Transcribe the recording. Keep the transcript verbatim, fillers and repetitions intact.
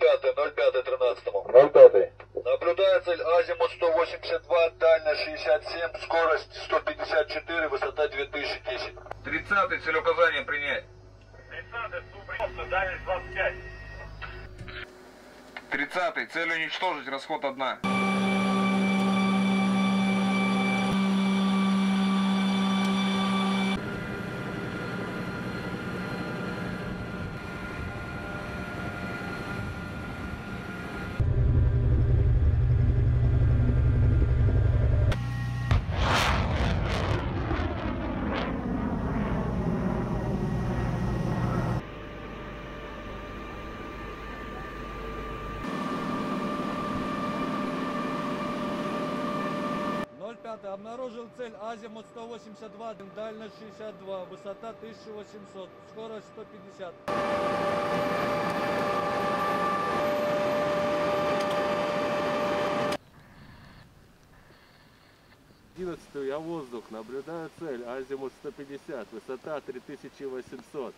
ноль пять, ноль пять, тринадцать. ноль пять. Наблюдается азимут сто восемьдесят два, дальность шестьдесят семь, скорость сто пятьдесят четыре, высота две тысячи десять. тридцатый, цель указания принять. тридцатый, дальность двадцать пять. тридцатый, цель уничтожить, расход один. Обнаружил цель азимут сто восемьдесят два, дальность шестьдесят два, высота тысяча восемьсот, скорость сто пятьдесят. одиннадцатый, я воздух, наблюдаю цель азимут сто пятьдесят, высота три тысячи восемьсот.